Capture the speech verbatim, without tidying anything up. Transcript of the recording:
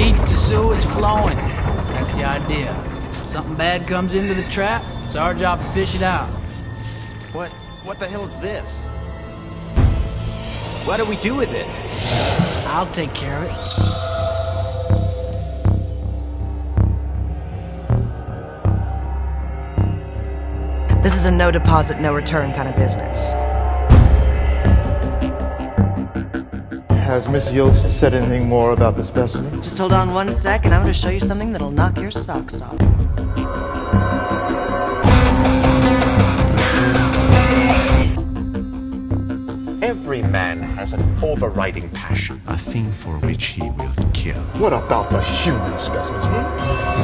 Keep the sewage flowing. That's the idea. Something bad comes into the trap, it's our job to fish it out. What, what the hell is this? What do we do with it? I'll take care of it. This is a no deposit, no return kind of business. Has Miss Yost said anything more about the specimen? Just hold on one sec and I'm going to show you something that'll knock your socks off. Every man has an overriding passion. A thing for which he will kill. What about the human specimens? Hmm?